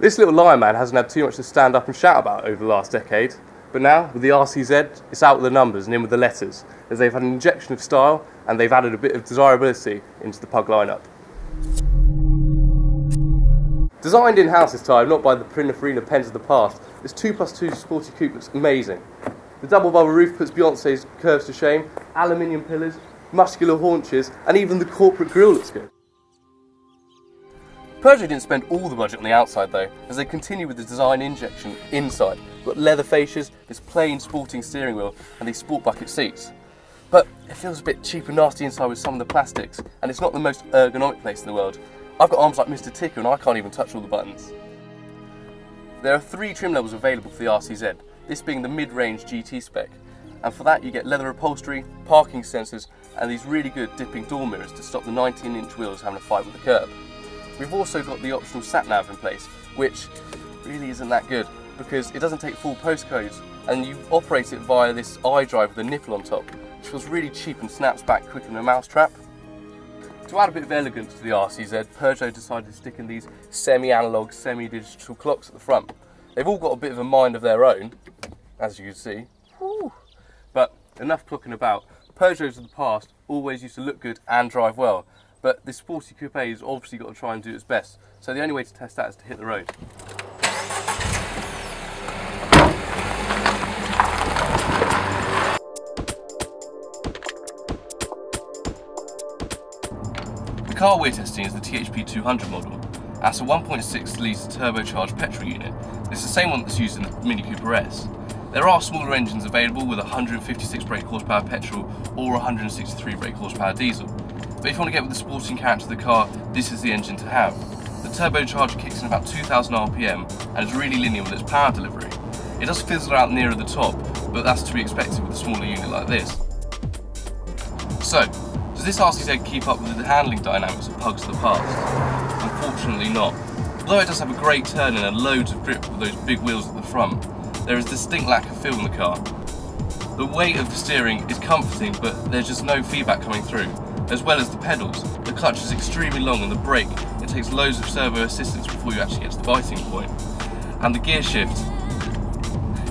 This little Lion Man hasn't had too much to stand up and shout about over the last decade, but now with the RCZ it's out with the numbers and in with the letters, as they've had an injection of style and they've added a bit of desirability into the Pug lineup. Designed in-house this time, not by the Pininfarina pens of the past, this 2+2 sporty coupe looks amazing. The double bubble roof puts Beyonce's curves to shame, aluminium pillars, muscular haunches, and even the corporate grille looks good. Peugeot didn't spend all the budget on the outside though, as they continue with the design injection inside. We've got leather fascias, this plain sporting steering wheel, and these sport bucket seats. But it feels a bit cheap and nasty inside with some of the plastics, and it's not the most ergonomic place in the world. I've got arms like Mr. Ticker and I can't even touch all the buttons. There are 3 trim levels available for the RCZ, this being the mid-range GT spec, and for that you get leather upholstery, parking sensors, and these really good dipping door mirrors to stop the 19-inch wheels having a fight with the curb. We've also got the optional sat-nav in place, which really isn't that good because it doesn't take full postcodes and you operate it via this iDrive with a nipple on top, which feels really cheap and snaps back quicker than a mousetrap. To add a bit of elegance to the RCZ, Peugeot decided to stick in these semi-analog, semi-digital clocks at the front. They've all got a bit of a mind of their own, as you can see. Woo. But enough clocking about. Peugeots of the past always used to look good and drive well. But this sporty coupe has obviously got to try and do its best, so the only way to test that is to hit the road. The car we're testing is the THP 200 model. That's a 1.6 litre turbocharged petrol unit. It's the same one that's used in the Mini Cooper S. There are smaller engines available with 156 brake horsepower petrol or 163 brake horsepower diesel. But if you want to get with the sporting character of the car, this is the engine to have. The turbocharger kicks in about 2,000 RPM and is really linear with its power delivery. It does fizzle out nearer the top, but that's to be expected with a smaller unit like this. So, does this RCZ keep up with the handling dynamics of Pugs of the past? Unfortunately not. Although it does have a great turn in and loads of grip with those big wheels at the front, there is a distinct lack of feel in the car. The weight of the steering is comforting, but there's just no feedback coming through. As well as the pedals, the clutch is extremely long and the brake, it takes loads of servo assistance before you actually get to the biting point. And the gear shift,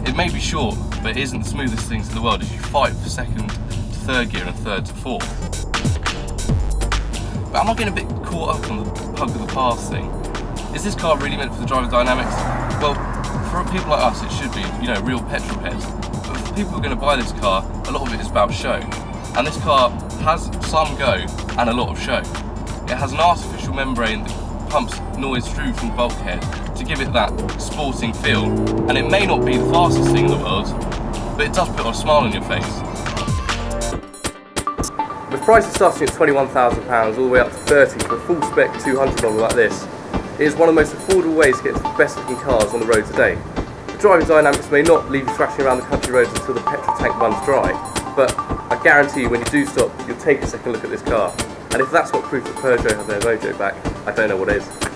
it may be short, but it isn't the smoothest things in the world as you fight for 2nd to 3rd gear and 3rd to 4th. But am I getting a bit caught up on the Pug of the past thing? Is this car really meant for the driver dynamics? Well, for people like us it should be, you know, real petrol heads. But for people who are going to buy this car, a lot of it is about show. And this car has some go and a lot of show. It has an artificial membrane that pumps noise through from the bulkhead to give it that sporting feel. And it may not be the fastest thing in the world, but it does put a smile on your face. With prices starting at £21,000 all the way up to £30,000 for a full spec 200 model like this, it is one of the most affordable ways to get to the best looking cars on the road today. The driving dynamics may not leave you thrashing around the country roads until the petrol tank runs dry, but I guarantee you when you do stop, you'll take a second look at this car. And if that's what proof that Peugeot have their mojo back, I don't know what is.